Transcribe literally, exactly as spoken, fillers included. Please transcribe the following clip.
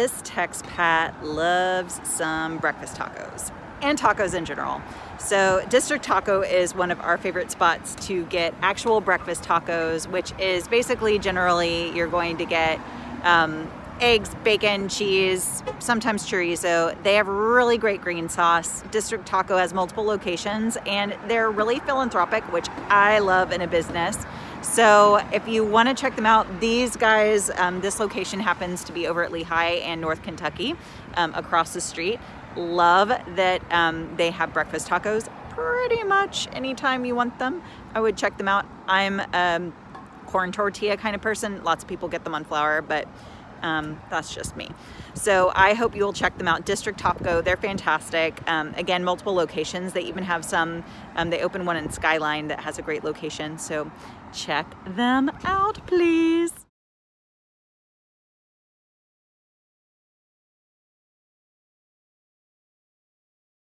this Texpat loves some breakfast tacos and tacos in general. So District Taco is one of our favorite spots to get actual breakfast tacos, which is basically generally you're going to get um, eggs, bacon, cheese, sometimes chorizo. They have really great green sauce. District Taco has multiple locations and they're really philanthropic, which I love in a business. So if you want to check them out, these guys, um, this location happens to be over at Lehigh and North Kentucky, um, across the street. Love that um, they have breakfast tacos pretty much anytime you want them. I would check them out. I'm a corn tortilla kind of person. Lots of people get them on flour, but Um, that's just me. So I hope you'll check them out. District Taco, they're fantastic. Um, again, multiple locations. They even have some, um, they opened one in Skyline that has a great location. So check them out, please.